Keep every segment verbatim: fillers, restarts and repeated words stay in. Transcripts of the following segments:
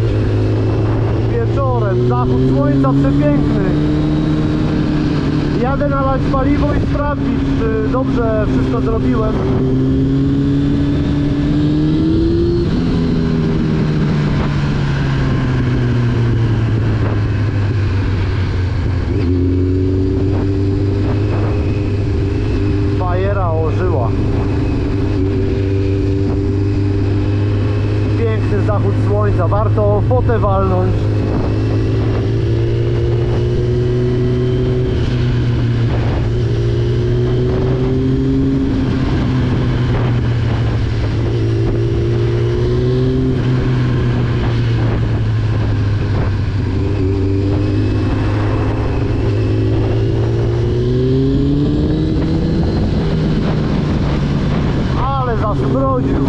widać wieczorem, zachód słońca przepiękny. Jadę nalać paliwo i sprawdzić, czy dobrze wszystko zrobiłem. Zachód słońca, warto fotę walnąć. Ale zaszmrodził.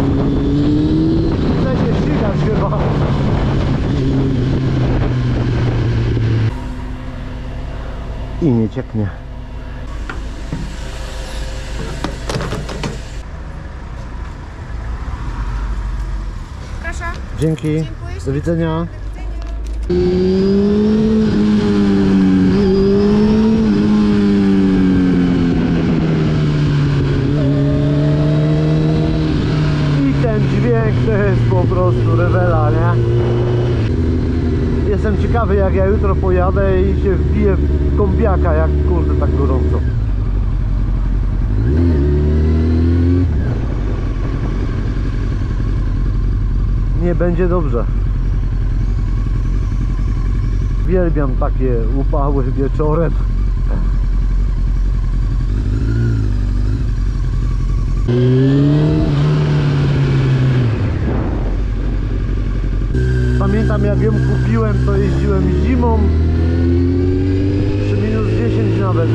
I nie cieknie. Proszę. Dzięki. Dziękuję. Do widzenia. Do widzenia. To jest po prostu rewela, nie? Jestem ciekawy, jak ja jutro pojadę i się wbiję w kąpiaka, jak kurde tak gorąco. Nie będzie dobrze. Uwielbiam takie upały wieczorem. Pamiętam, jak ją kupiłem, to jeździłem zimą przy minus dziesięć nawet.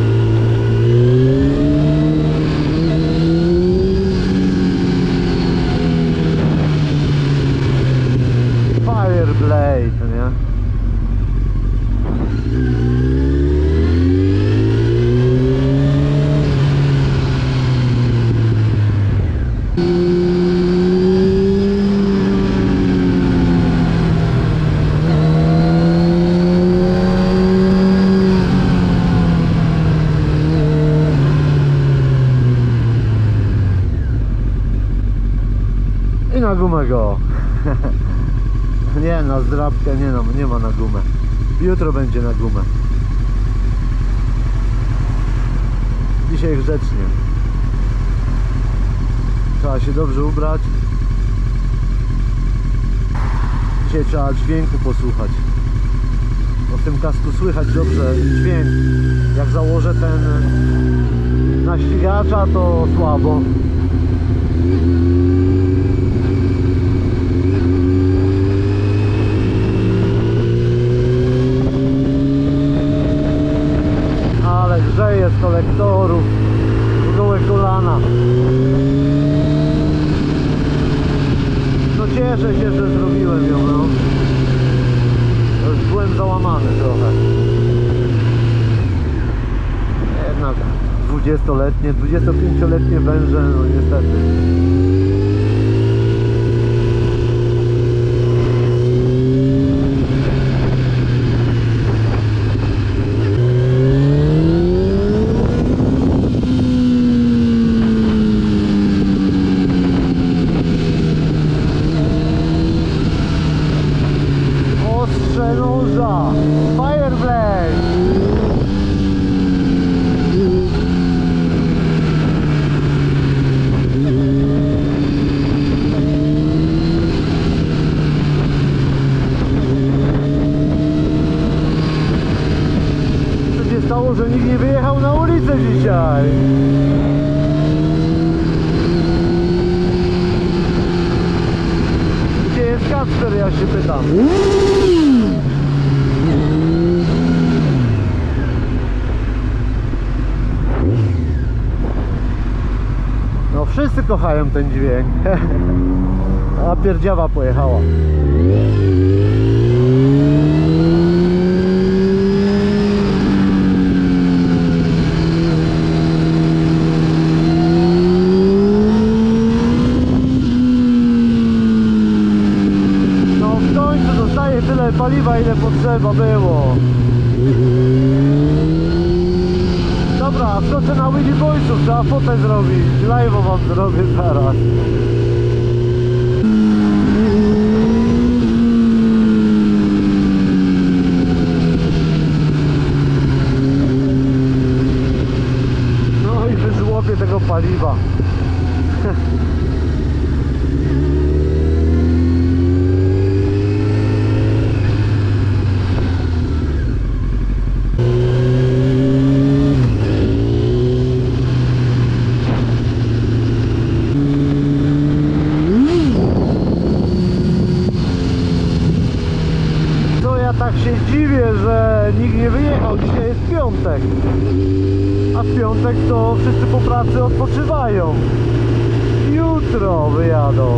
Fireblade, nie? Na gumę go. Nie, na zdrabkę nie, no, nie ma na gumę. Jutro będzie na gumę. Dzisiaj grzecznie. Trzeba się dobrze ubrać. Dzisiaj trzeba dźwięku posłuchać. Bo w tym kasku słychać dobrze dźwięk. Jak założę ten na ścigacza, to słabo. Z kolektorów, gołe kolana. No cieszę się, że zrobiłem ją, no. Już byłem załamany trochę. Jednak dwudziestoletnie, dwudziestopięcioletnie węże, no niestety. Że nikt nie wyjechał na ulicę dzisiaj. Gdzie jest Kacper, ja się pytam. No wszyscy kochają ten dźwięk. A pierdziawa pojechała. paliwa ile potrzeba było. Dobra, skoczę na Wheelie Boysów, trzeba fotę zrobić. Live'o wam zrobię zaraz. No i wyzłopię tego paliwa. Tak się dziwię, że nikt nie wyjechał. Dzisiaj jest piątek, a w piątek to wszyscy po pracy odpoczywają. Jutro wyjadą.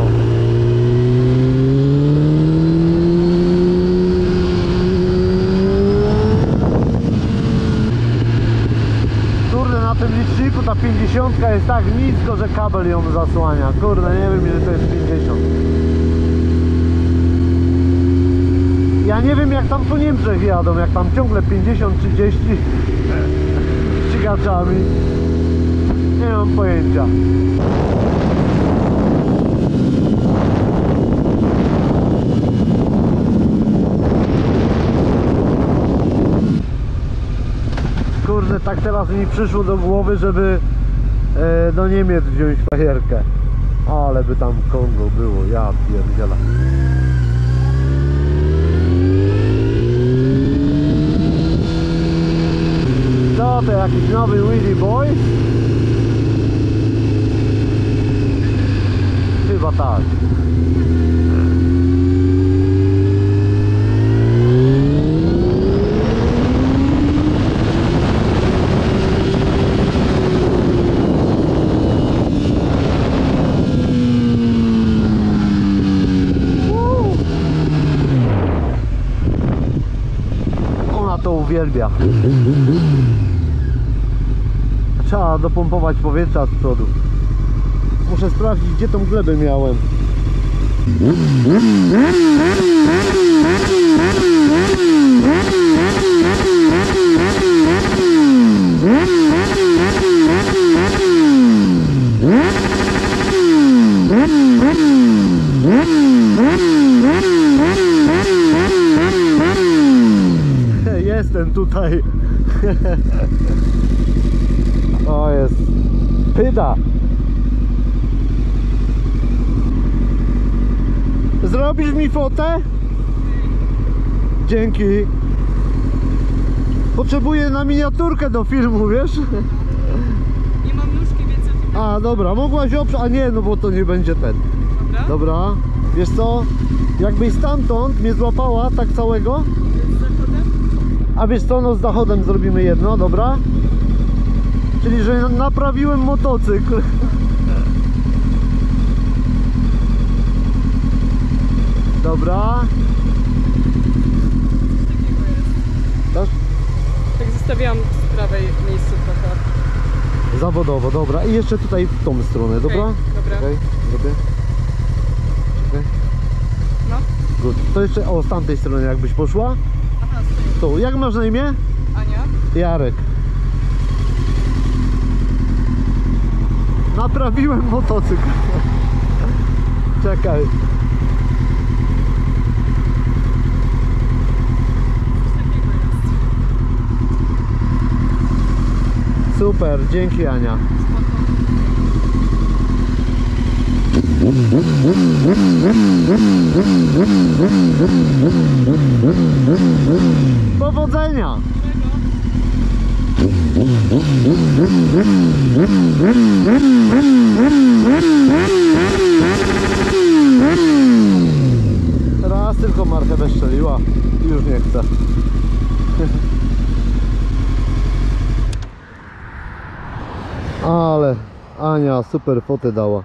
Kurde, na tym liczniku ta pięćdziesiątka jest tak nisko, że kabel ją zasłania. Kurde, nie wiem ile to jest pięćdziesiąt. Ja nie wiem jak tam po Niemczech jadą, jak tam ciągle pięćdziesiąt trzydzieści ścigaczami. Nie mam pojęcia. Kurde, tak teraz mi przyszło do głowy, żeby e, do Niemiec wziąć fajerkę. Ale by tam Kongo było, ja pierdziela. No to jakiś nowy Wheelie Boy? Chyba tak. Uuu. Ona to uwielbia. Trzeba dopompować powietrza z przodu. Muszę sprawdzić, gdzie tą glebę miałem. Jestem tutaj. O, jest pyda. Zrobisz mi fotę? Dzięki. Potrzebuję na miniaturkę do filmu, wiesz? Nie mam nóżki, więc... A, dobra, mogłaś oprzeć... A nie, no bo to nie będzie ten. Dobra. Dobra. Wiesz co? Jakbyś stamtąd mnie złapała, tak całego? Z zachodem? A wiesz co, no z zachodem zrobimy jedno, dobra? Czyli, że naprawiłem motocykl. Dobra. Tak? Tak zostawiłam z prawej miejscu trochę. Zawodowo, dobra. I jeszcze tutaj w tą stronę, okay, dobra? Dobra. Okay, zrobię. Okay. No. Good. To jeszcze, o, z tamtej strony jakbyś poszła. Aha, z tej. Tu, jak masz na imię? Ania. Jarek. Naprawiłem motocykl. Czekaj. Super, dzięki Ania. Powodzenia! Raz tylko Martę wystrzeliła i już nie chce. Ale Ania super fotę dała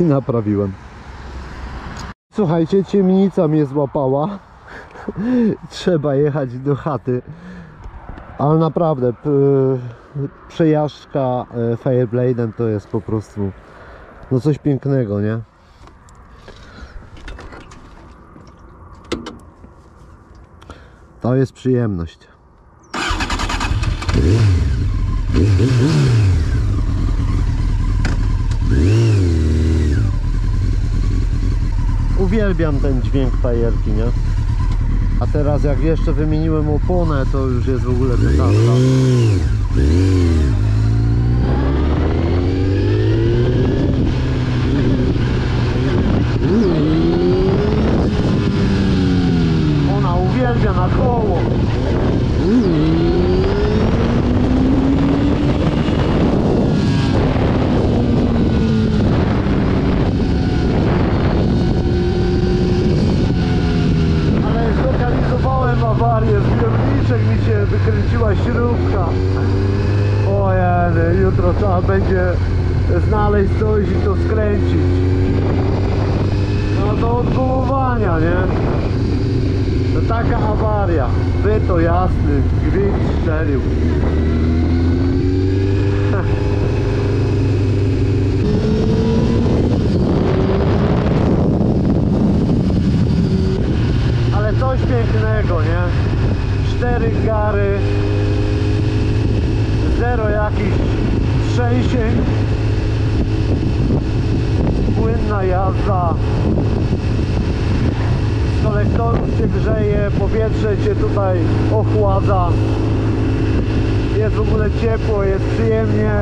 i naprawiłem. Słuchajcie, ciemnica mnie złapała. Trzeba jechać do chaty. Ale naprawdę, przejażdżka Fireblade'em to jest po prostu no coś pięknego, nie? To jest przyjemność. Uwielbiam ten dźwięk fajerki, nie? A teraz jak jeszcze wymieniłem oponę, to już jest w ogóle petarda. Ona uwielbia na koło. Jutro trzeba będzie znaleźć coś i to skręcić. No do odwoływania, nie? To taka awaria. Wy to jasny, gwint strzelił. Ale coś pięknego, nie? Cztery gary. Zero jakichś trzęsień, płynna jazda, z kolektorów cię grzeje, powietrze cię tutaj ochładza, jest w ogóle ciepło, jest przyjemnie.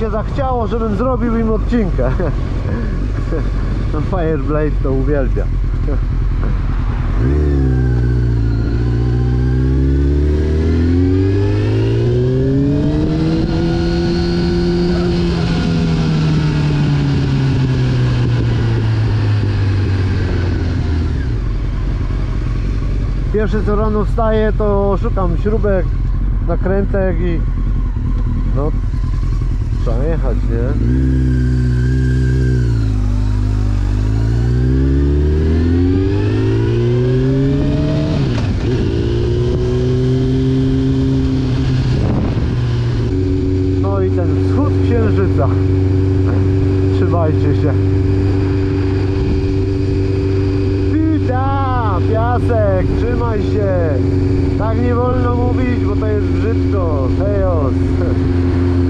Się zachciało, żebym zrobił im odcinkę. No Fireblade to uwielbia. Pierwsze co rano wstaję, to szukam śrubek, nakrętek i no trzeba jechać, nie? No i ten wschód księżyca. Trzymajcie się. Pita! Piasek, trzymaj się. Tak nie wolno mówić, bo to jest brzydko. Chaos.